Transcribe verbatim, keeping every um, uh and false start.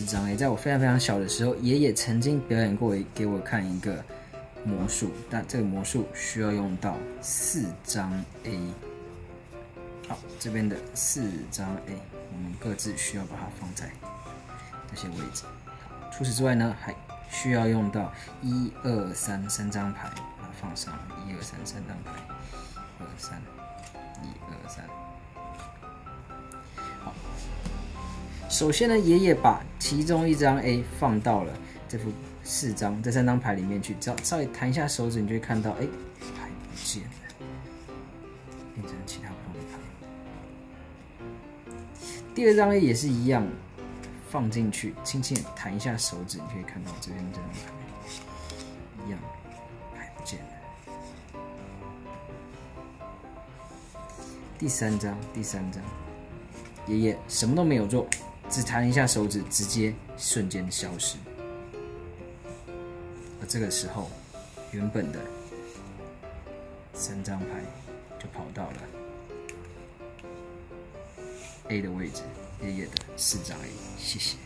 师张也在我非常非常小的时候，爷爷曾经表演过给我看一个魔术，但这个魔术需要用到四张 A。好，这边的四张 A， 我们各自需要把它放在这些位置。除此之外呢，还需要用到一二三三张牌，把它放上一二三三张牌，二三一二三。好，首先呢，爷爷把其中一张 A 放到了这副四张这三张牌里面去，只要稍微弹一下手指，你就会看到，哎，牌不见了，变成其他不同的牌。第二张 A 也是一样。 放进去，轻轻弹一下手指，你可以看到这边这张牌一样，牌不见了。第三张，第三张，爷爷什么都没有做，只弹一下手指，直接瞬间消失。而这个时候，原本的三张牌就跑到了 A 的位置。 爷爷的四张而已，谢谢。